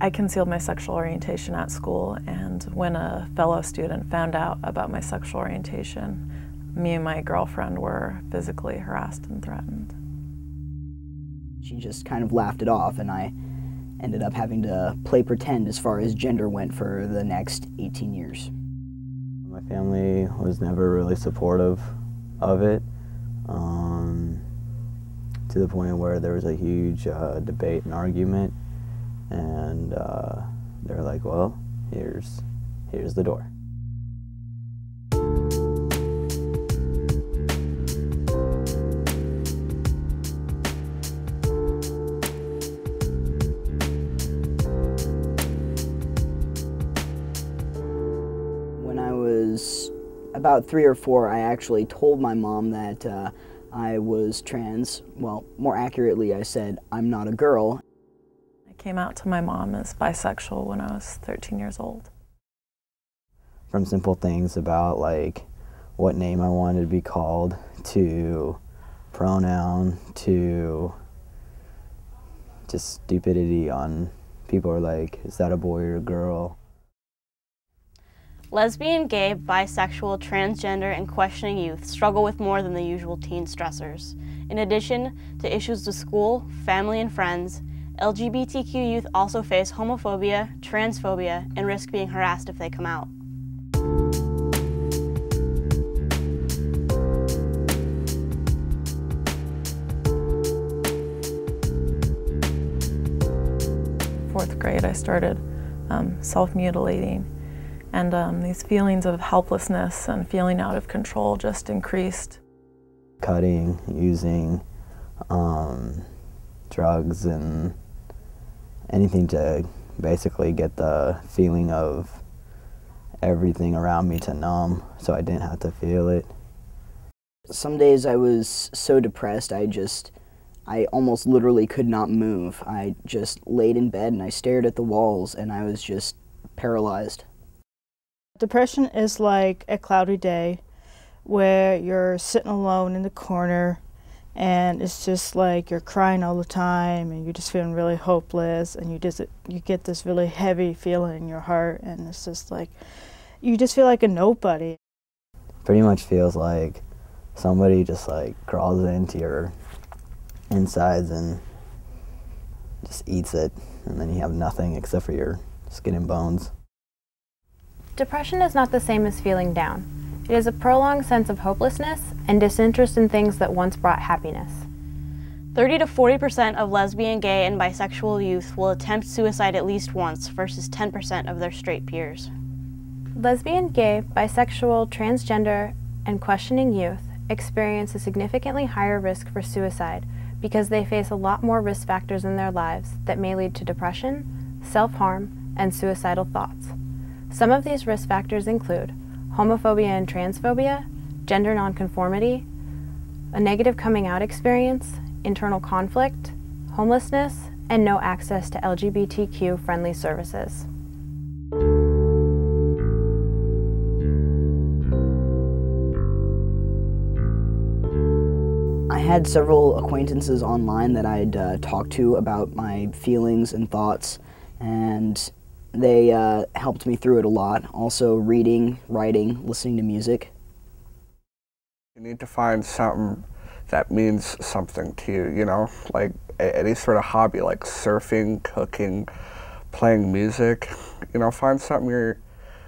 I concealed my sexual orientation at school, and when a fellow student found out about my sexual orientation, me and my girlfriend were physically harassed and threatened. She just kind of laughed it off, and I ended up having to play pretend as far as gender went for the next 18 years. My family was never really supportive of it, to the point where there was a huge debate and argument, and they were like, well, here's the door. About 3 or 4, I actually told my mom that I was trans. Well, more accurately, I said, I'm not a girl. I came out to my mom as bisexual when I was 13 years old. From simple things about like what name I wanted to be called, to pronoun, to just stupidity on people are like, is that a boy or a girl? Lesbian, gay, bisexual, transgender, and questioning youth struggle with more than the usual teen stressors. In addition to issues with school, family, and friends, LGBTQ youth also face homophobia, transphobia, and risk being harassed if they come out. Fourth grade, I started self-mutilating. And these feelings of helplessness and feeling out of control just increased. Cutting, using drugs and anything to basically get the feeling of everything around me to numb so I didn't have to feel it. Some days I was so depressed I almost literally could not move. I just laid in bed and I stared at the walls and I was just paralyzed. Depression is like a cloudy day where you're sitting alone in the corner and it's just like you're crying all the time and you're just feeling really hopeless and you get this really heavy feeling in your heart and it's just like you just feel like a nobody. Pretty much feels like somebody just like crawls into your insides and just eats it, and then you have nothing except for your skin and bones. Depression is not the same as feeling down. It is a prolonged sense of hopelessness and disinterest in things that once brought happiness. 30 to 40% of lesbian, gay, and bisexual youth will attempt suicide at least once versus 10% of their straight peers. Lesbian, gay, bisexual, transgender, and questioning youth experience a significantly higher risk for suicide because they face a lot more risk factors in their lives that may lead to depression, self-harm, and suicidal thoughts. Some of these risk factors include homophobia and transphobia, gender nonconformity, a negative coming out experience, internal conflict, homelessness, and no access to LGBTQ-friendly services. I had several acquaintances online that I'd talked to about my feelings and thoughts, and they helped me through it a lot. Also reading, writing, listening to music. You need to find something that means something to you, you know? Like any sort of hobby, like surfing, cooking, playing music. You know, find something you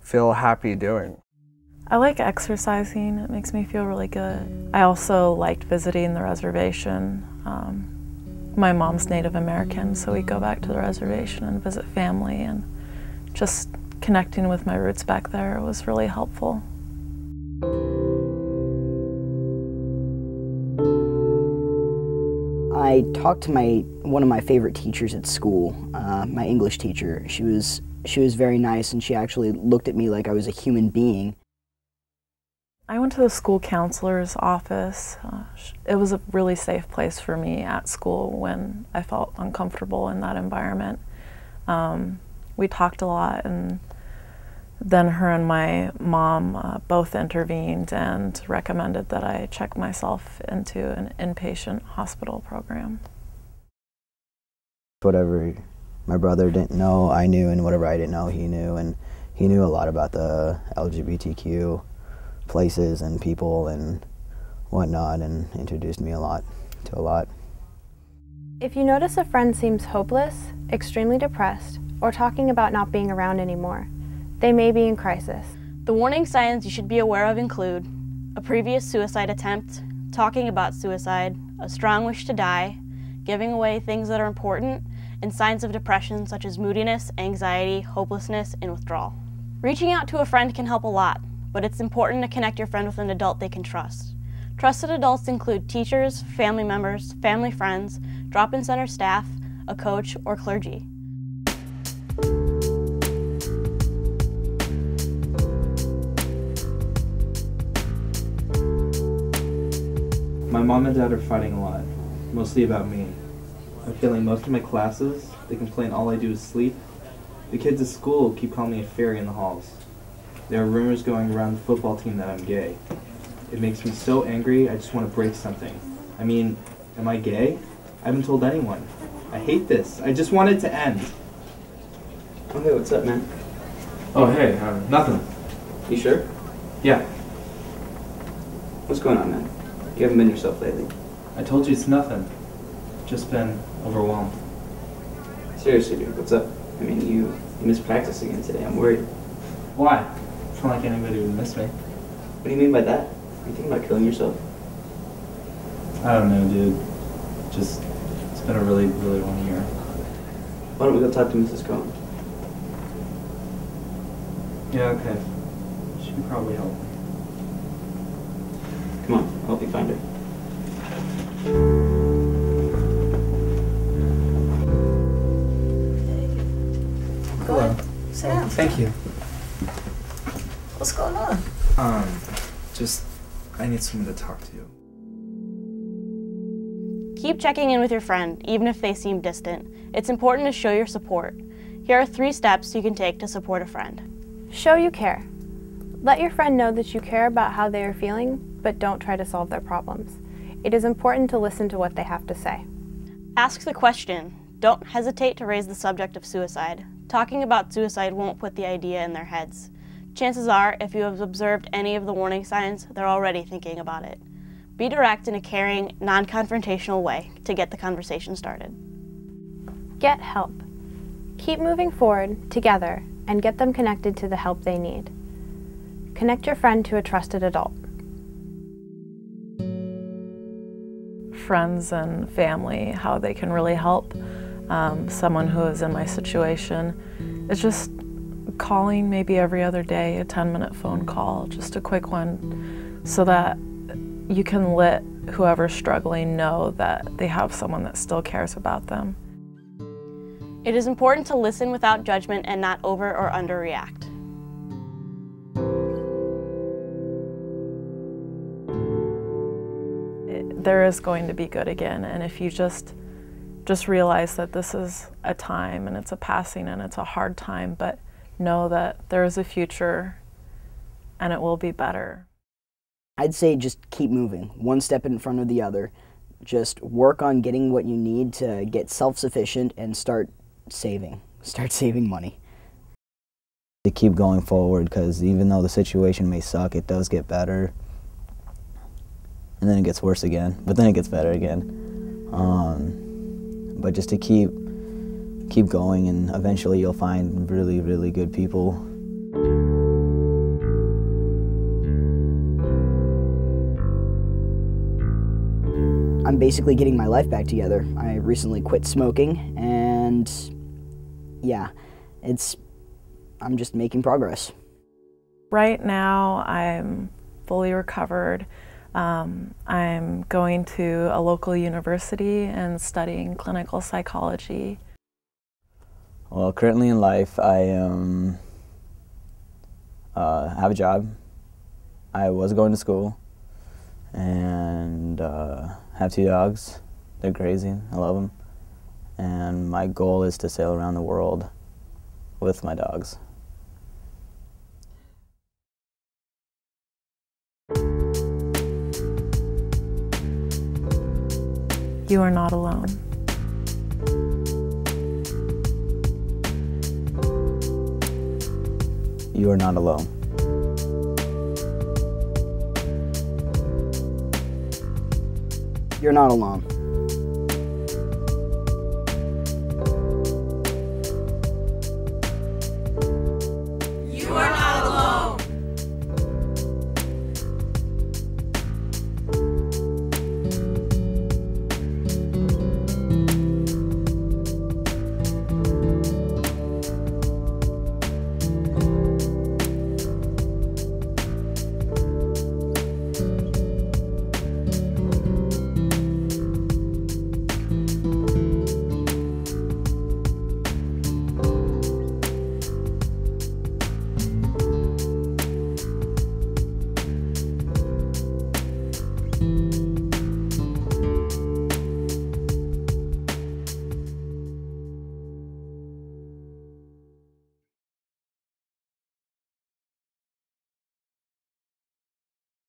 feel happy doing. I like exercising. It makes me feel really good. I also liked visiting the reservation. My mom's Native American, so we go back to the reservation and visit family, and just connecting with my roots back there was really helpful. I talked to one of my favorite teachers at school, my English teacher. She was very nice, and she actually looked at me like I was a human being. I went to the school counselor's office. It was a really safe place for me at school when I felt uncomfortable in that environment. We talked a lot, and then her and my mom both intervened and recommended that I check myself into an inpatient hospital program. Whatever my brother didn't know, I knew, and whatever I didn't know, he knew. And he knew a lot about the LGBTQ places and people and whatnot, and introduced me to a lot. If you notice a friend seems hopeless, extremely depressed, or talking about not being around anymore, they may be in crisis. The warning signs you should be aware of include a previous suicide attempt, talking about suicide, a strong wish to die, giving away things that are important, and signs of depression such as moodiness, anxiety, hopelessness, and withdrawal. Reaching out to a friend can help a lot, but it's important to connect your friend with an adult they can trust. Trusted adults include teachers, family members, family friends, drop-in center staff, a coach, or clergy. My mom and dad are fighting a lot, mostly about me. I'm failing most of my classes, they complain all I do is sleep. The kids at school keep calling me a fairy in the halls. There are rumors going around the football team that I'm gay. It makes me so angry, I just want to break something. I mean, am I gay? I haven't told anyone. I hate this. I just want it to end. Oh, hey, what's up, man? Oh, hey, nothing. You sure? Yeah. What's going on, man? You haven't been yourself lately. I told you it's nothing. Just been overwhelmed. Seriously, dude, what's up? I mean, you missed practice again today. I'm worried. Why? It's not like anybody would miss me. What do you mean by that? Are you thinking about killing yourself? I don't know, dude. Just, it's been a really, really long year. Why don't we go talk to Mrs. Cohen? Yeah, okay. She can probably help me. Come on, I'll help you find her. Go ahead. Sit down. Thank you. What's going on? Just, I need someone to talk to. Keep checking in with your friend, even if they seem distant. It's important to show your support. Here are 3 steps you can take to support a friend. Show you care. Let your friend know that you care about how they are feeling, but don't try to solve their problems. It is important to listen to what they have to say. Ask the question. Don't hesitate to raise the subject of suicide. Talking about suicide won't put the idea in their heads. Chances are, if you have observed any of the warning signs, they're already thinking about it. Be direct in a caring, non-confrontational way to get the conversation started. Get help. Keep moving forward together and get them connected to the help they need. Connect your friend to a trusted adult. Friends and family, how they can really help someone who is in my situation. It's just calling maybe every other day, a 10-minute phone call, just a quick one, so that you can let whoever's struggling know that they have someone that still cares about them. It is important to listen without judgment and not over or underreact. There is going to be good again, and if you just realize that this is a time and it's a passing and it's a hard time, but know that there is a future and it will be better. I'd say just keep moving, one step in front of the other. Just work on getting what you need to get self-sufficient and start saving money. To keep going forward, because even though the situation may suck, it does get better. And then it gets worse again, but then it gets better again. But just to keep going, and eventually you'll find really, really good people. I'm basically getting my life back together. I recently quit smoking, and yeah, I'm just making progress. Right now, I'm fully recovered. I'm going to a local university and studying clinical psychology. Well, currently in life, I have a job. I was going to school, and have 2 dogs. They're crazy. I love them. And my goal is to sail around the world with my dogs. You are not alone. you are not alone. You're not alone.